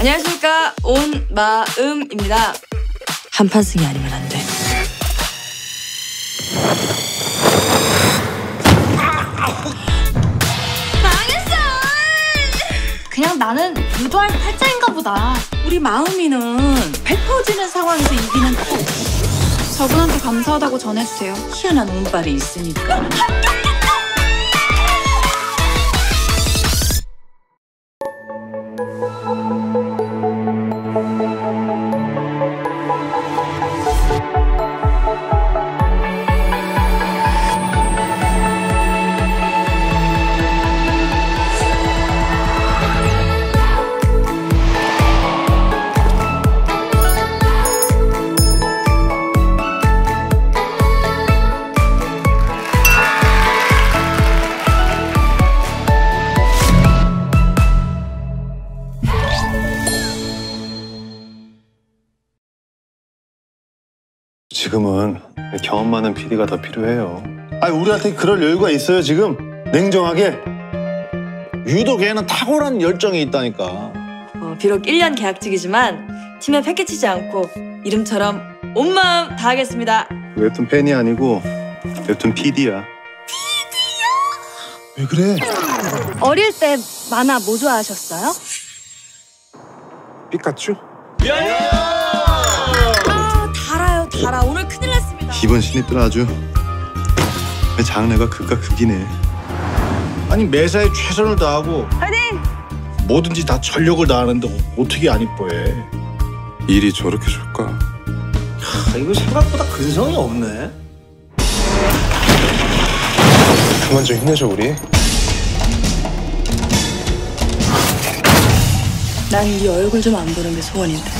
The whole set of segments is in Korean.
안녕하십니까, 온 마음입니다. 한판승이 아니면 안 돼. 망했어! 그냥 나는 유도할 팔자인가 보다. 우리 마음이는 베퍼지는 상황에서 이기는 거. 저분한테 감사하다고 전해주세요. 희한한 운빨이 있으니까. 지금은 경험 많은 PD가 더 필요해요. 아니, 우리한테 그럴 여유가 있어요, 지금? 냉정하게? 유독 걔는 탁월한 열정이 있다니까. 비록 1년 계약직이지만 팀에 패기치지 않고 이름처럼 온 마음 다하겠습니다. 웹툰 팬이 아니고 웹툰 PD야. PD야? 왜 그래? 어릴 때 만화 뭐 좋아하셨어요? 피카츄? 야야! 달아, 오늘 큰일 났습니다. 이번 신입들 아주 장래가 극과 극이네. 아니, 매사에 최선을 다하고 화이팅! 뭐든지 다 전력을 다하는데 어떻게 안 이뻐해. 일이 저렇게 좋을까? 하, 이거 생각보다 근성이 없네. 그만 좀 힘내자, 우리. 난 이 얼굴 좀 안 보는 게 소원인데.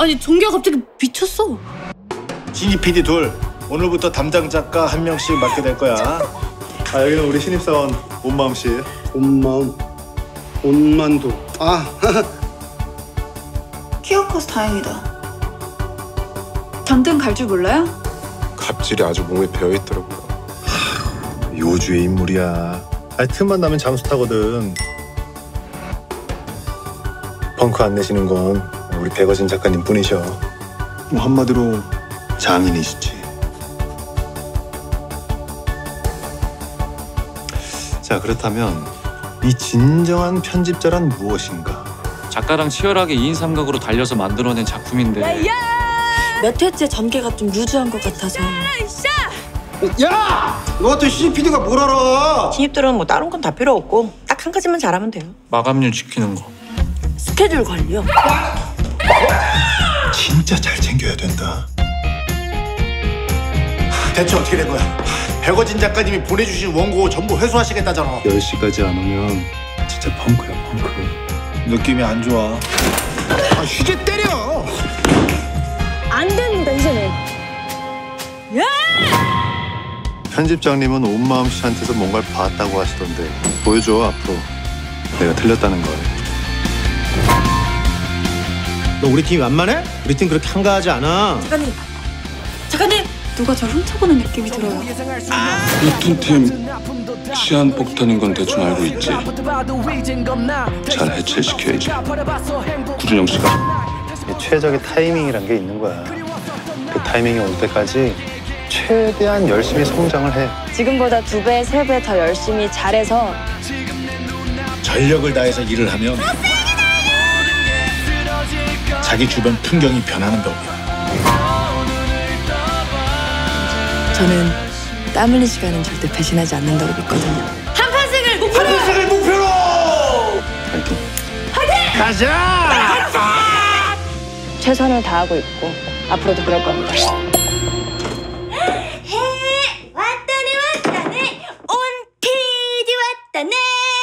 아니, 종교가 갑자기 미쳤어. 신입 PD 둘, 오늘부터 담당 작가 한 명씩 맡게 될 거야. 아, 여기는 우리 신입사원 온마음 씨. 온마음, 온만도. 아, 키가 커서 다행이다. 단등 갈 줄 몰라요? 갑질이 아주 몸에 배어있더라고요. 요주의 인물이야. 아, 틈만 나면 잠수 타거든. 펑크 안 내시는 건 우리 백어진 작가님 뿐이셔. 뭐 한마디로 장인이시지. 자, 그렇다면 이 진정한 편집자란 무엇인가? 작가랑 치열하게 2인 3각으로 달려서 만들어낸 작품인데 야야! 몇 회째 전개가 좀 루즈한 것 같아서. 야! 너 같은 CPD가 뭘 알아? 신입들은 뭐 다른 건 다 필요 없고 딱 한 가지만 잘하면 돼요. 마감률 지키는 거, 스케줄 관리요. 진짜 잘 챙겨야 된다. 대체 어떻게 된 거야? 백어진 작가님이 보내주신 원고 전부 회수하시겠다잖아. 10시까지 안 오면 진짜 펑크야, 펑크. 느낌이 안 좋아. 아, 휴게 때려! 안 됩니다, 이제는. 예! 편집장님은 온마음 씨한테서 뭔가를 봤다고 하시던데 보여줘, 앞으로. 내가 틀렸다는 걸. 너 우리 팀이 만만해? 우리 팀 그렇게 한가하지 않아. 작가님! 작가님! 누가 저 훔쳐보는 느낌이 들어요. 웹툰 팀 시한폭탄인 건 대충 알고 있지. 잘 해체시켜야지. 구준영 씨가. 최적의 타이밍이란 게 있는 거야. 그 타이밍이 올 때까지 최대한 열심히 성장을 해. 지금보다 2배, 3배 더 열심히 잘해서 전력을 다해서 일을 하면 자기 주변 풍경이 변하는 법이야. 저는 땀 흘린 시간은 절대 배신하지 않는다고 믿거든요. 한판승을 목표로! 한판승을 목표로! 파이팅! 파이팅! 가자! 아! 최선을 다하고 있고 앞으로도 그럴 겁니다. 왔다네, 왔다네. 온 PD 왔다네.